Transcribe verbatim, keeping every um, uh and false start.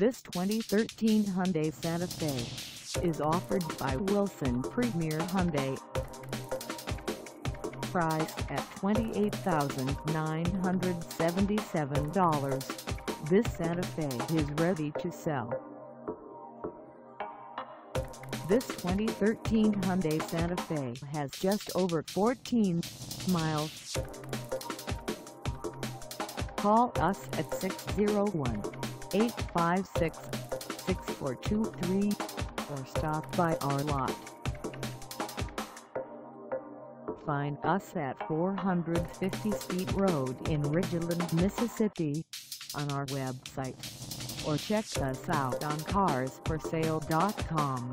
This twenty thirteen Hyundai Santa Fe is offered by Wilson Premier Hyundai. Priced at twenty-eight thousand nine hundred seventy-seven dollars, this Santa Fe is ready to sell. This twenty thirteen Hyundai Santa Fe has just over fourteen miles. Call us at six oh one, eight five six, six four two three or stop by our lot. Find us at four fifty Steed Road in Ridgeland, Mississippi, on our website, or check us out on cars for sale dot com.